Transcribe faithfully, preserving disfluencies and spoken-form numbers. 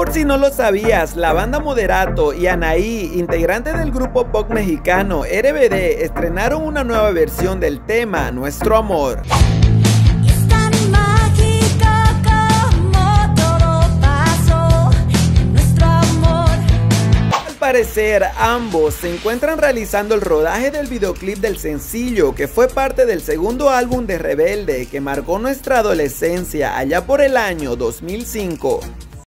Por si no lo sabías, la banda Moderatto y Anaí, integrante del grupo pop mexicano R B D, estrenaron una nueva versión del tema Nuestro Amor. Al parecer, ambos se encuentran realizando el rodaje del videoclip del sencillo que fue parte del segundo álbum de Rebelde que marcó nuestra adolescencia allá por el año dos mil cinco.